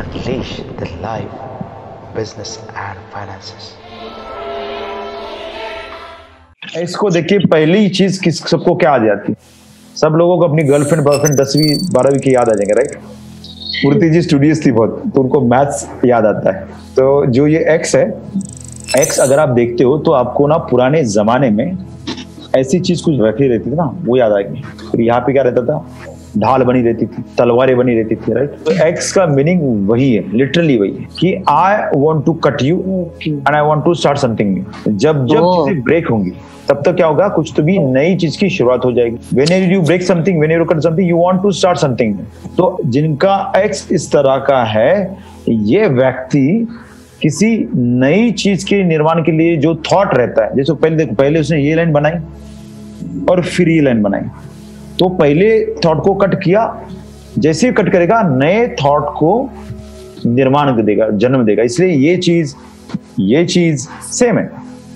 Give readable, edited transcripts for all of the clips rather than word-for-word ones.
unleash the life, business and finances. इसको देखिए पहली चीज किस सबको क्या आ जाती है, सब लोगों को अपनी गर्लफ्रेंड बॉयफ्रेंड 10वीं 12वीं की याद आ जाएंगे, राइट। मूर्ति जी स्टूडियस थी बहुत, तो उनको मैथ्स याद आता है। तो जो ये एक्स है, एक्स अगर आप देखते हो तो आपको ना पुराने जमाने में ऐसी चीज कुछ रखी रहती थी ना, वो याद आएगी। फिर यहाँ पे क्या रहता था, ढाल बनी रहती थी, तलवारें बनी रहती थी, राइट। तो एक्स का मीनिंग वही है, लिटरली वही है कि I want to cut you and I want to start something new. जब चीजें ब्रेक होंगी तब तो क्या होगा, कुछ तो भी नई चीज की शुरुआत हो जाएगी। When you break something, when you cut something, you want to start something. तो जिनका एक्स इस तरह का है, ये व्यक्ति किसी नई चीज के निर्माण के लिए जो थॉट रहता है, जैसे पहले उसने ये लाइन बनाई और फिर ये लाइन बनाई, तो पहले थॉट को कट किया, जैसे ही कट करेगा नए थॉट को निर्माण देगा, जन्म देगा। इसलिए ये चीज सेम है।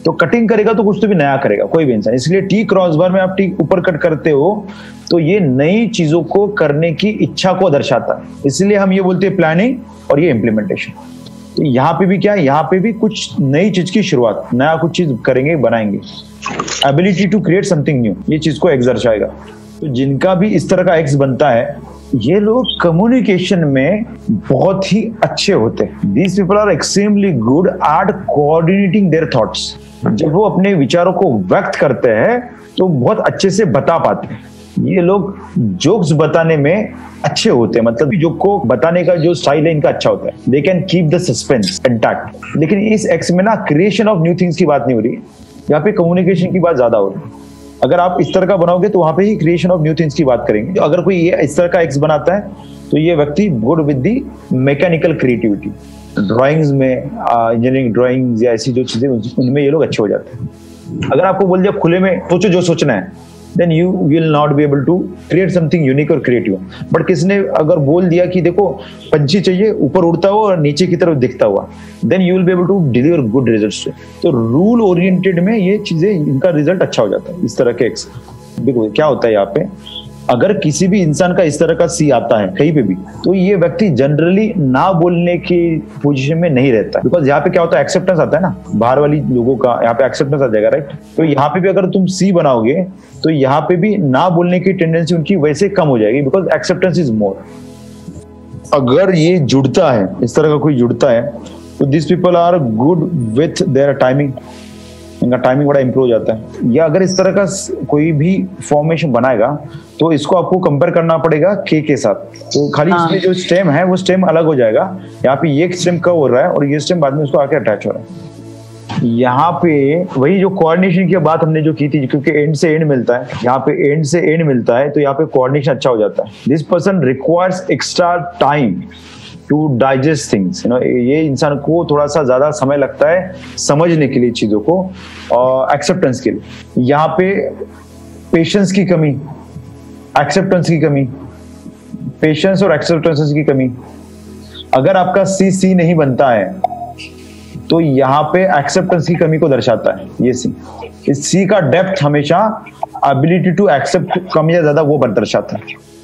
तो कटिंग करेगा तो कुछ तो भी नया करेगा कोई भी इंसान। इसलिए टी क्रॉस बार में आप टी ऊपर कट करते हो तो ये नई चीजों को करने की इच्छा को दर्शाता है। इसलिए हम ये बोलते हैं प्लानिंग और ये इम्प्लीमेंटेशन। तो यहाँ पे भी क्या है, यहाँ पे भी कुछ नई चीज की शुरुआत, नया कुछ चीज करेंगे, बनाएंगे। Ability to create something new, ये चीज को एक्स दर्शाएगा। तो जिनका भी इस तरह का एक्स बनता है, ये लोग कम्युनिकेशन में बहुत ही अच्छे होते हैं। These people are extremely good at coordinating their thoughts. जब वो अपने विचारों को व्यक्त करते हैं तो बहुत अच्छे से बता पाते हैं। ये लोग जोक्स बताने में अच्छे होते हैं, मतलब जोक को बताने का जो स्टाइल है इनका अच्छा होता है। They can keep the suspense intact. लेकिन इस एक्स में ना क्रिएशन ऑफ न्यू थिंग्स की बात नहीं हो रही, यहाँ पे कम्युनिकेशन की बात ज्यादा हो रही है। अगर आप इस तरह का बनाओगे तो वहां पे ही क्रिएशन ऑफ न्यू थिंग्स की बात करेंगे। अगर कोई ये इस तरह का एक्स बनाता है तो ये व्यक्ति good with the mechanical creativity, drawings में, इंजीनियरिंग ड्राइंग्स या ऐसी जो चीजें, उनमें ये लोग अच्छे हो जाते हैं। अगर आपको बोल दिया खुले में सोचो जो सोचना है, then you will not be able to create something unique or creative. But किसने अगर बोल दिया कि देखो पंछी चाहिए ऊपर उड़ता हुआ और नीचे की तरफ दिखता हुआ, then you will be able to deliver good results. तो rule oriented में ये चीजें, इनका रिजल्ट अच्छा हो जाता है इस तरह के एक्स। देखो क्या होता है यहाँ पे, अगर किसी भी इंसान का इस तरह का सी आता है कहीं पे भी, तो ये व्यक्ति जनरली ना बोलने की पोजीशन में नहीं रहता, बिकॉज यहाँ पे क्या होता है, एक्सेप्टेंस आता है ना, बाहर वाली लोगों का यहाँ पे एक्सेप्टेंस आ जाएगा, राइट। तो यहाँ पे भी अगर तुम सी बनाओगे तो यहाँ पे भी ना बोलने की टेंडेंसी उनकी वैसे कम हो जाएगी, बिकॉज एक्सेप्टेंस इज मोर। अगर ये जुड़ता है, इस तरह का कोई जुड़ता है, तो this people are good with their timing. इनका टाइमिंग बड़ा इंप्रूव हो जाता है। या अगर इस तरह का कोई भी फॉर्मेशन बनाएगा तो इसको आपको कंपेयर करना पड़ेगा के साथ। तो खाली इसमें जो स्टेम है वो स्टेम अलग हो जाएगा। यहाँ पे ये स्टेम कर्व हो रहा है और ये स्टेम बाद में उसको आके अटैच हो रहा है। यहाँ पे वही जो कोऑर्डिनेशन की बात हमने जो की थी, क्योंकि एंड से एंड मिलता है, यहाँ पे एंड से एंड मिलता है, तो यहाँ पे कोऑर्डिनेशन अच्छा हो जाता है। This person requires extra time to digest things, you know. ये इंसान को थोड़ा सा ज्यादा समय लगता है समझने के लिए चीजों को और एक्सेप्टेंस के लिए। यहाँ पे पेशेंस की कमी, एक्सेप्टेंस की कमी, पेशेंस और एक्सेप्टेंस की कमी। अगर आपका सी नहीं बनता है तो यहाँ पे एक्सेप्टेंस की कमी को दर्शाता है ये सी। इस सी का डेप्थ हमेशा एबिलिटी टू एक्सेप्ट कम या ज्यादा वो दर्शाता है।